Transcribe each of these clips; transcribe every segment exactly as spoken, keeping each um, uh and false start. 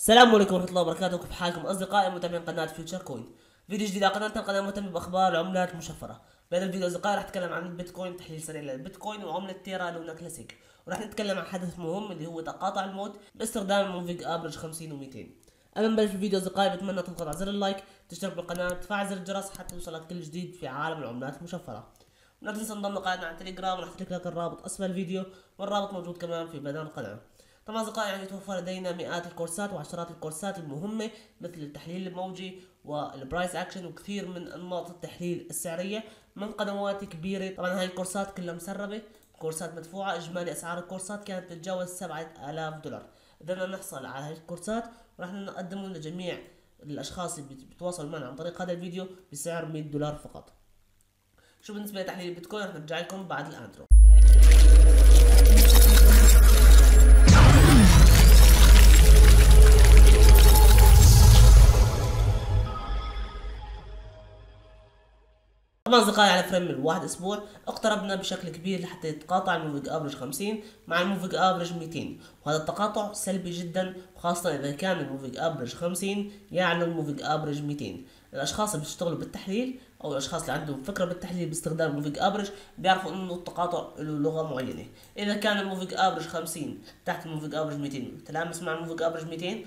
السلام عليكم ورحمة الله وبركاته، كيف حالكم أصدقائي متابعين قناة فيوتشر كوين؟ فيديو جديد على قناتنا، القناة مهتمة بأخبار العملات المشفرة. بهذا الفيديو أصدقائي راح أتكلم عن البيتكوين، تحليل سريع للبيتكوين وعملة تيرا لونه كلاسيك، وراح نتكلم عن حدث مهم اللي هو تقاطع الموت باستخدام المونفيج أبرج خمسين ومئتين. قبل ما نبلش الفيديو أصدقائي بتمنى تضغط على زر اللايك، تشترك بالقناة، تفعل زر الجرس حتى يوصلك كل جديد في عالم العملات المشفرة. ولا تنسى انضم لقناتنا على التليجرام، راح أترك لك الرابط أسفل الفيديو، والرابط موجود كمان في بيان القناة. طبعا أصدقائي يعني توفر لدينا مئات الكورسات وعشرات الكورسات المهمة مثل التحليل الموجي والبرايس اكشن وكثير من أنماط التحليل السعرية من قنوات كبيرة. طبعا هاي الكورسات كلها مسربة، كورسات مدفوعة. إجمالي أسعار الكورسات كانت تتجاوز سبعة آلاف دولار. قدرنا نحصل على هاي الكورسات وراح نقدمهم لجميع الأشخاص اللي بيتواصلوا معنا عن طريق هذا الفيديو بسعر مئة دولار فقط. شو بالنسبة لتحليل البيتكوين؟ راح نرجع لكم بعد الانترو. طبعا أصدقائي على فريم الواحد أسبوع اقتربنا بشكل كبير لحتى يتقاطع الموفيج أبرج خمسين مع الموفيج أبرج مئتين، وهذا التقاطع سلبي جدا، خاصة إذا كان الموفيج أبرج خمسين يعني الموفيج أبرج مئتين. الأشخاص اللي بيشتغلوا بالتحليل أو الأشخاص اللي عندهم فكرة بالتحليل باستخدام الموفيج أبرج بيعرفوا إنه التقاطع له لغة معينة. إذا كان الموفيج أبرج خمسين تحت الموفيج أبرج مئتين تلامس مع الموفيج أبرج مئتين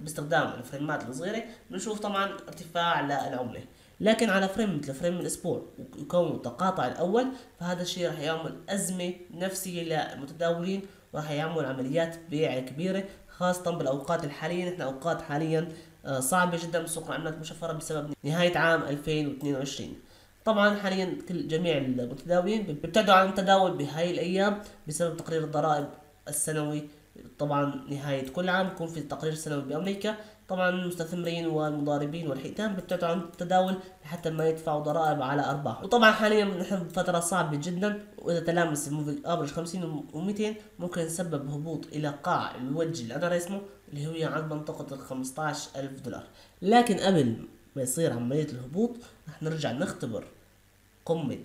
باستخدام الفريمات الصغيرة بنشوف طبعا ارتفاع للعملة. لكن على فريم مثل فريم الاسبوع ويكون التقاطع الاول فهذا الشيء راح يعمل ازمه نفسيه للمتداولين وراح يعمل عمليات بيع كبيره، خاصه بالاوقات الحاليه. نحن اوقات حاليا صعبه جدا بسوق العملات المشفره بسبب نهايه عام ألفين واثنين وعشرين. طبعا حاليا كل جميع المتداولين بيبتعدوا عن التداول بهاي الايام بسبب تقرير الضرائب السنوي. طبعا نهايه كل عام يكون في تقرير سنوي بامريكا. طبعا المستثمرين والمضاربين والحيتان بيبتعدوا عن التداول لحتى ما يدفعوا ضرائب على ارباحهم. وطبعا حاليا نحن بفتره صعبه جدا، واذا تلامس الموفيج افرج خمسين ومئتين ممكن يسبب هبوط الى قاع الوجه اللي انا رسمه اللي هي عند منطقه ال خمسة عشر ألف دولار. لكن قبل ما يصير عمليه الهبوط رح نرجع نختبر قمه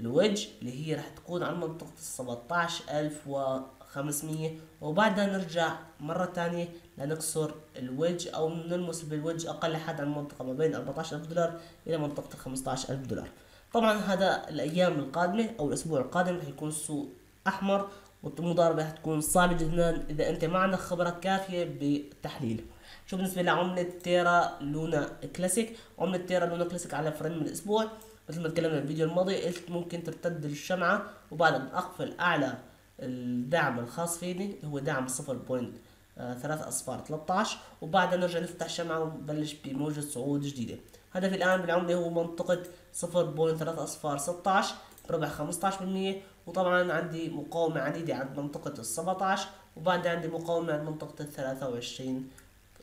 الوجه اللي هي رح تكون عند منطقه ال سبعة عشر ألف وخمسمئة، وبعدها نرجع مرة تانية لنكسر الوجه أو نلمس بالوجه أقل حد عن المنطقة ما بين أربعة عشر ألف دولار إلى منطقة خمسة عشر ألف دولار. طبعا هذا الأيام القادمة أو الأسبوع القادم رح يكون السوق أحمر والمضاربة رح تكون صعبة جدا إذا أنت ما عندك خبرة كافية بالتحليل. شو بالنسبة لعملة تيرا لونه كلاسيك؟ عملة تيرا لونه كلاسيك على فريم من الأسبوع مثل ما تكلمنا بالفيديو الماضي قلت ممكن ترتد الشمعة، وبعدها أقفل أعلى الدعم الخاص فيني هو دعم صفر فاصلة ثلاثة أصفار ثلاثة عشر، وبعدها نرجع نفتح شمعة ونبلش بموجة صعود جديدة. هدفي الآن بالعملة هو منطقة صفر فاصلة ثلاثة أصفار ستة عشر بربع خمسة عشر بالمئة، وطبعا عندي مقاومة عنيدة عند منطقة ال سبعة عشر، وبعدها عندي مقاومة عند منطقة ال ثلاثة وعشرين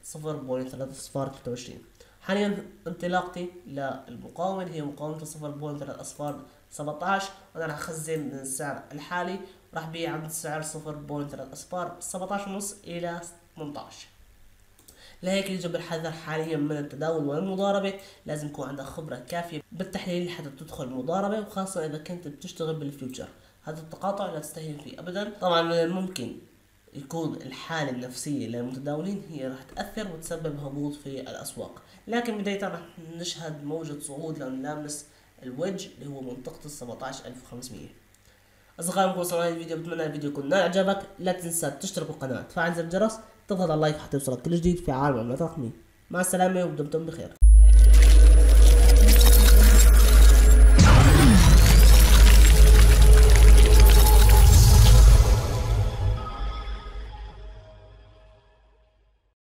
صفر فاصلة ثلاثة أصفار ثلاثة وعشرين. حاليا انطلاقتي للمقاومة هي مقاومة صفر فاصلة ثلاثة أصفار سبعة عشر، وأنا راح أخزن من السعر الحالي راح بيع عند سعر صفر فاصلة ثلاثة أصفار سبعة عشر ونص إلى ثمانية عشر. لهيك يجب الحذر حاليا من التداول والمضاربة، لازم يكون عندك خبرة كافية بالتحليل لحتى تدخل المضاربة، وخاصة إذا كنت بتشتغل بالفيوتشر. هذا التقاطع لا تستهين فيه أبدا. طبعا من الممكن يكون الحالة النفسية للمتداولين هي راح تأثر وتسبب هبوط في الأسواق، لكن بداية راح نشهد موجة صعود لأن نلامس الوجه اللي هو منطقة ال سبعة عشر ألف وخمسمئة. أصدقائي نكون وصلنا للفيديو، بتمنى الفيديو يكون نال إعجابك، لا تنسى تشترك بالقناة، تفعل زر الجرس، تضغط على اللايك حتى يوصلك كل جديد في عالم العملات الرقمية. مع السلامة ودمتم بخير.